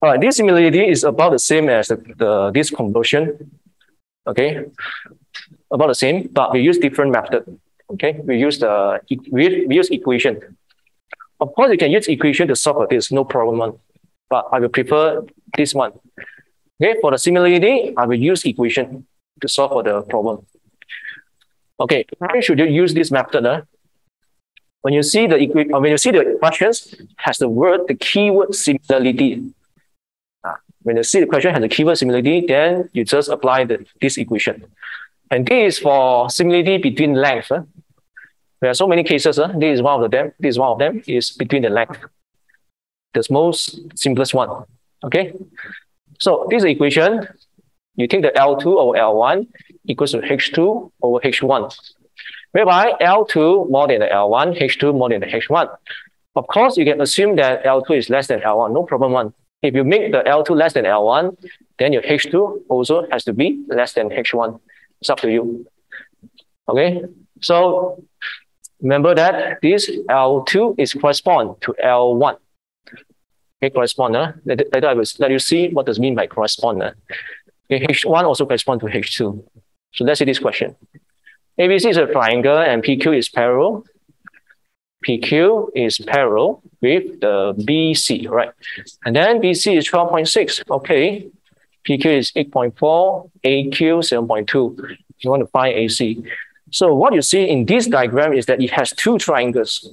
All right, this humidity is about the same as this conversion, okay? About the same, but we use different method, okay? We use equation. Of course, you can use equation to solve this, no problem one, but I will prefer this one. Okay, for the similarity, I will use equation to solve for the problem. Okay, why should you use this method? When you see the questions has the word, the keyword similarity. When you see the question has the keyword similarity, then you just apply this equation. And this is for similarity between length. There are so many cases. This is one of them. This is one of them is between the length. The most simplest one. Okay. So this equation, you take the L2 over L1 equals to H2 over H1. Whereby L2 more than the L1, H2 more than the H1. Of course, you can assume that L2 is less than L1, no problem one. If you make the L2 less than L1, then your H2 also has to be less than H1. It's up to you. Okay, so remember that this L2 is correspond to L1. Okay, correspond. Later I will let you see what does mean by correspond. Okay, H1 also correspond to H2. So let's see this question. ABC is a triangle and PQ is parallel. PQ is parallel with the BC, right? And then BC is 12.6. Okay, PQ is 8.4, AQ 7.2. You want to find AC. So what you see in this diagram is that it has two triangles.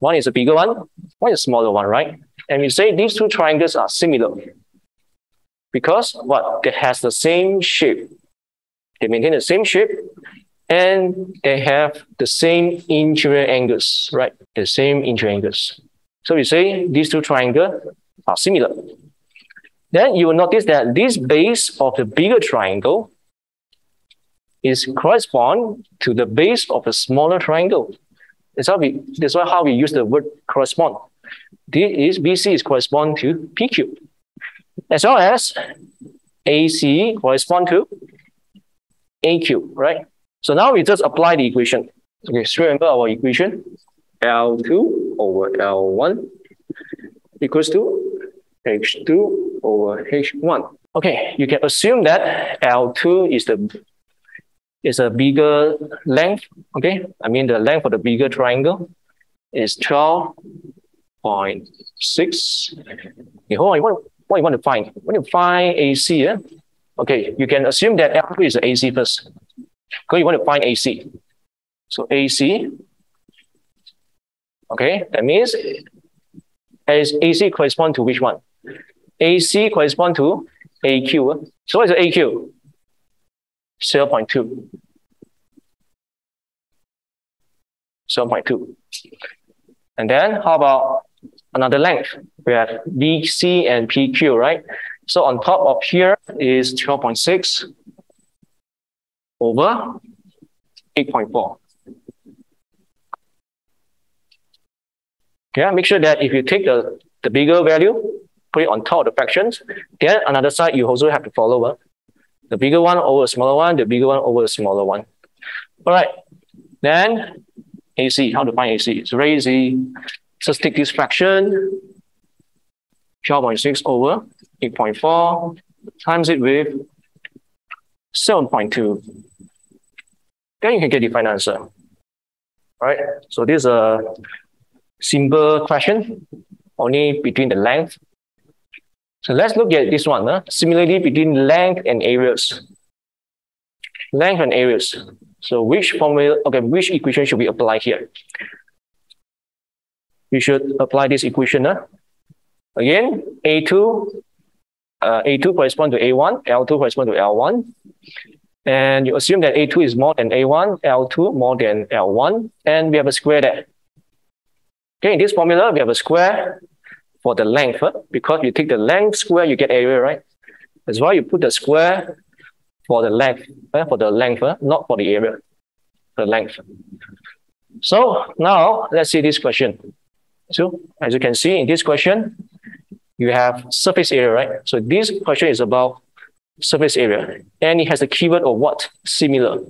One is a bigger one is a smaller one, right? And we say these two triangles are similar because what? They has the same shape. They maintain the same shape and they have the same interior angles, right? The same interior angles. So we say these two triangles are similar. Then you will notice that this base of the bigger triangle is correspond to the base of a smaller triangle. That's how we use the word correspond. This BC is correspond to PQ. As well as AC correspond to AQ, right? So now we just apply the equation. Okay, so remember our equation, L2 over L1 equals to H2 over H1. Okay, you can assume that L2 is a bigger length, okay? I mean the length of the bigger triangle is 12.6. Okay, what you want to find? When you find AC, okay, you can assume that L2 is AC first. Because you want to find AC. So AC, okay, that means as AC corresponds to which one? AC corresponds to AQ. So what is AQ? 0.2. 0.2. And then how about another length? We have BC and PQ, right? So on top of here is 12.6 over 8.4. Okay, make sure that if you take the bigger value, put it on top of the fractions, then another side you also have to follow up. The bigger one over the smaller one, the bigger one over the smaller one. All right, then AC, how to find AC? It's very easy. Just take this fraction, 12.6 over 8.4, times it with 7.2. Then you can get the final answer. All right, so this is a simple question, only between the length. So let's look at this one, similarity between length and areas. Length and areas. So which equation should we apply here? We should apply this equation. Again, A2 corresponds to A1, L2 corresponds to L1. And you assume that A2 is more than A1, L2 more than L1, and we have a square there. Okay, in this formula, we have a square for the length, because you take the length square, you get area, right? That's why you put the square for the length, not for the area, the length. So now let's see this question. So as you can see in this question, you have surface area, right? So this question is about surface area, and it has the keyword of what? Similar,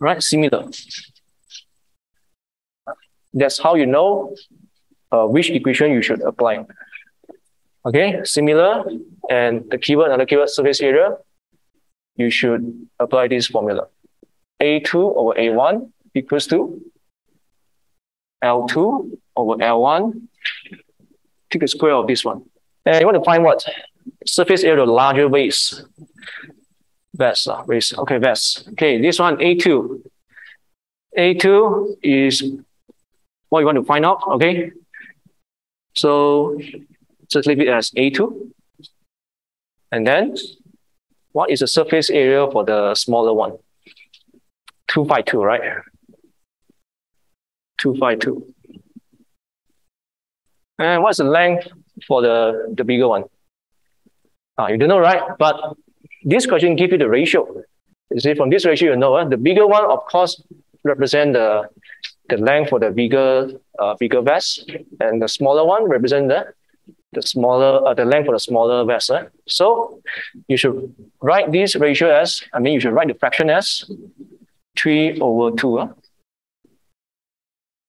right? Similar. That's how you know which equation you should apply. Okay, similar, and the keyword, another keyword, surface area, you should apply this formula. A2 over A1 equals to L2 over L1. Take the square of this one. And you want to find what? Surface area of larger base. Base. Okay, base. Okay, this one, A2. A2 is what you want to find out, okay? So just leave it as A2. And then, what is the surface area for the smaller one? 2 by 2, right? 2 by 2. And what's the length for the bigger one? You don't know, right? But this question gives you the ratio. You see, from this ratio, you know, the bigger one, of course, represents the length for the bigger vest, and the smaller one represents the length for the smaller vest. So you should write this ratio as, you should write the fraction as 3/2.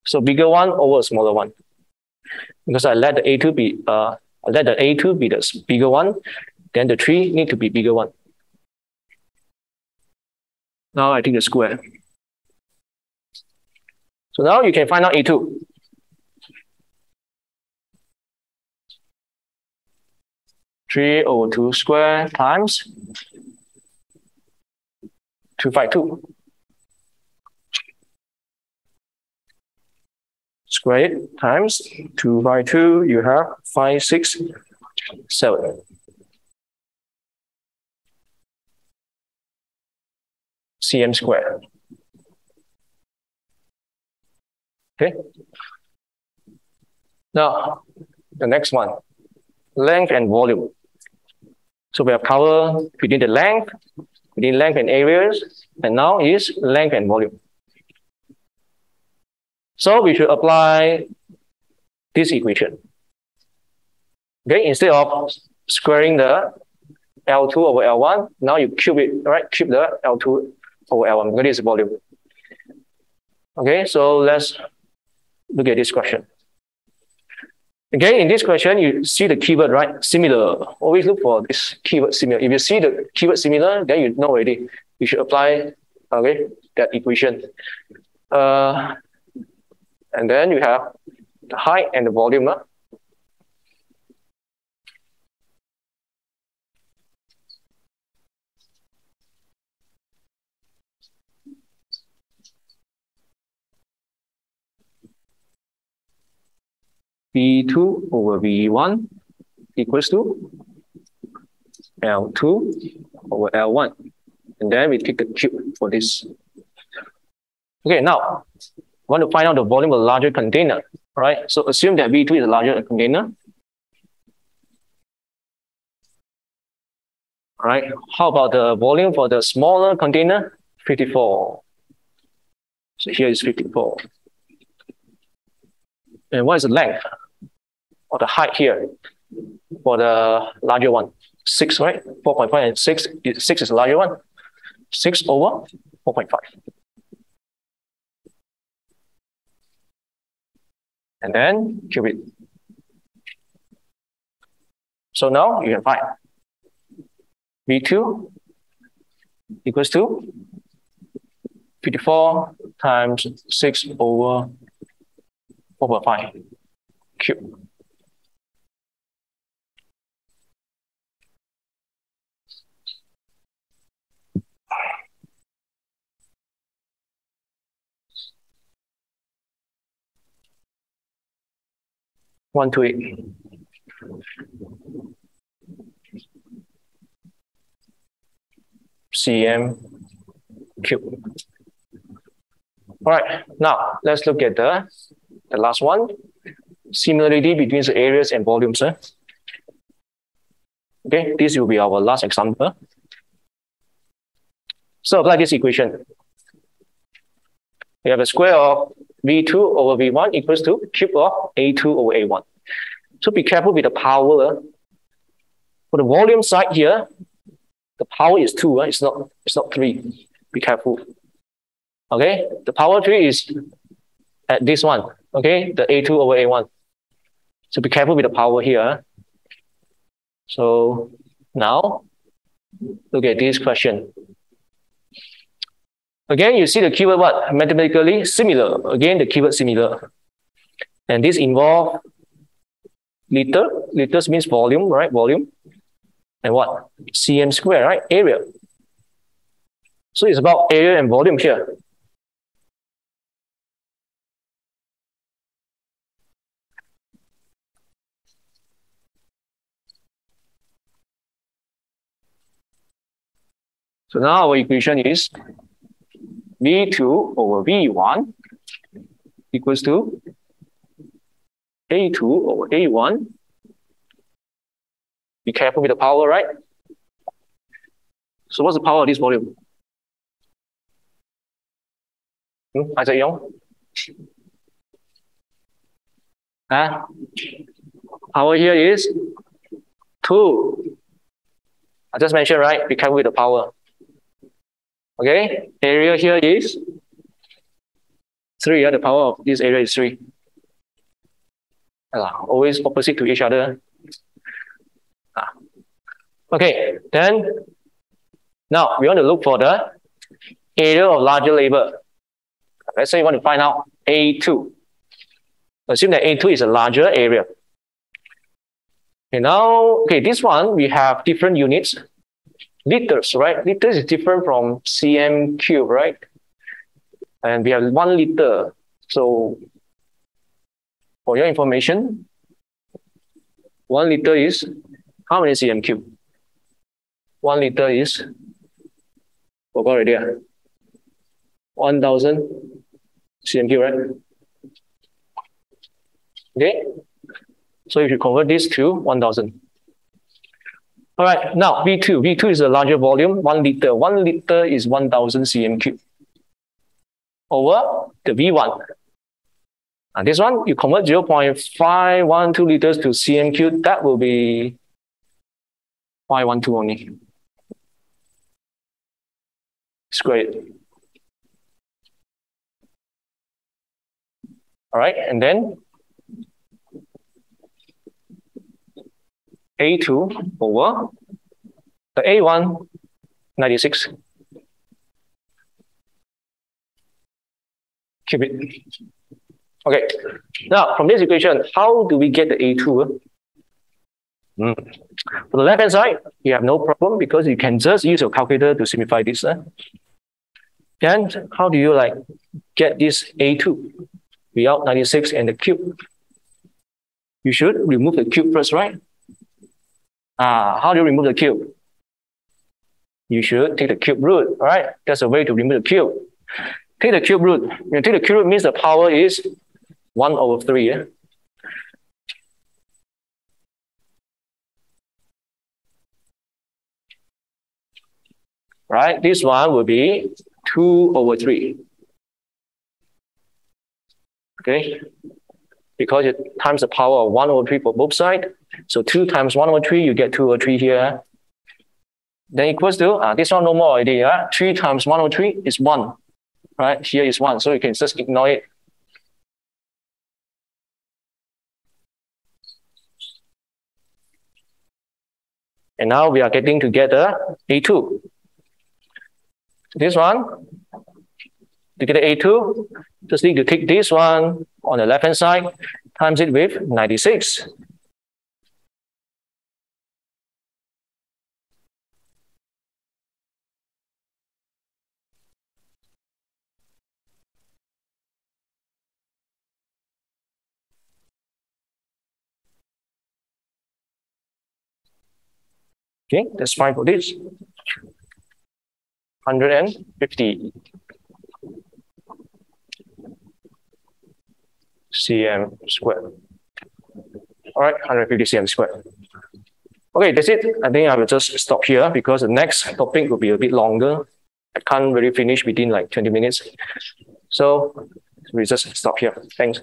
So bigger one over smaller one, because I let the A2 be the bigger one, then the 3 need to be bigger one. Now I take the square. So now you can find out A2. Three over 2 square times 2 by 2. Square it times 2 by 2, you have 5, 6, 7. cm square. Okay. Now, the next one, length and volume. So we have covered between length and areas, and now is length and volume. So we should apply this equation. Okay, instead of squaring the L2 over L1, now you cube it, right? Cube the L2 over L1, because this is volume. Okay, so let's look at this question. Again, in this question, you see the keyword, right? Similar. Always look for this keyword similar. If you see the keyword similar, then you know already. You should apply, okay, that equation. And then you have the height and the volume. V2 over V1 equals to L2 over L1. And then we take the cube for this. Okay, now, want to find out the volume of a larger container, right? So assume that V2 is a larger container. All right, how about the volume for the smaller container? 54. So here is 54. And what is the length? Or the height here for the larger one? 6, right? 4.5 and 6. 6 is the larger one. 6 over 4.5. And then cube it. So now you can find V2 equals to 54 times 6 over 4.5 cube. One to eight. cm cube. All right, now let's look at the last one. Similarity between the areas and volumes. Okay, this will be our last example. So apply this equation. We have a square of V2 over V1 equals to cube of A2 over A1. So be careful with the power. For the volume side here, the power is 2, right? It's not 3. Be careful. Okay, the power 3 is at this one, okay, the A2 over A1. So be careful with the power here. So now look at this question. Again, you see the keyword what? Mathematically similar. Again, the keyword similar. And this involves liter. Liters means volume, right? Volume. And what? cm square, right? Area. So it's about area and volume here. So now our equation is V2 over V1 equals to A2 over A1. Be careful with the power, right? So what's the power of this volume? Isaac Yong? Power here is 2. I just mentioned, right? Be careful with the power. Okay, area here is 3. Yeah? The power of this area is 3. Always opposite to each other. Okay, then now we want to look for the area of larger label. Let's say you want to find out A2. Assume that A2 is a larger area. And now, okay, this one we have different units. Liters, right? Liters is different from cm cube, right? And we have 1 liter. So for your information, 1 liter is how many cm cube? 1 liter is, forgot already, 1000 cm cube, right? Okay. So if you convert this to 1000. All right, now V2. V2 is a larger volume, 1 liter. 1 liter is 1000 cm cube over the V1. And this one, you convert 0.512 liters to cm cube, that will be 512 only. Square it. All right, and then A2 over the A1, 96 cubic. Okay, now from this equation, how do we get the A2? For the left-hand side, you have no problem because you can just use your calculator to simplify this. Then how do you get this A2 without 96 and the cube? You should remove the cube first, right? How do you remove the cube? You should take the cube root, all right? That's a way to remove the cube. Take the cube root. When you take the cube root, means the power is 1 over 3. Yeah? Right? This one will be 2 over 3. Okay? Because it times the power of 1 over 3 for both sides. So 2 times 1 over 3, you get 2 over 3 here. Then equals to, this one no more already. 3 times 1 over 3 is 1. Right? Here is 1. So you can just ignore it. And now we are getting together A2. This one, to get A2, just need to take this one on the left-hand side, times it with 96. Okay, that's fine for this. 150 cm square. All right, 150 cm square. Okay, that's it. I think I will just stop here because the next topic will be a bit longer. I can't really finish within like 20 minutes. So we just stop here. Thanks.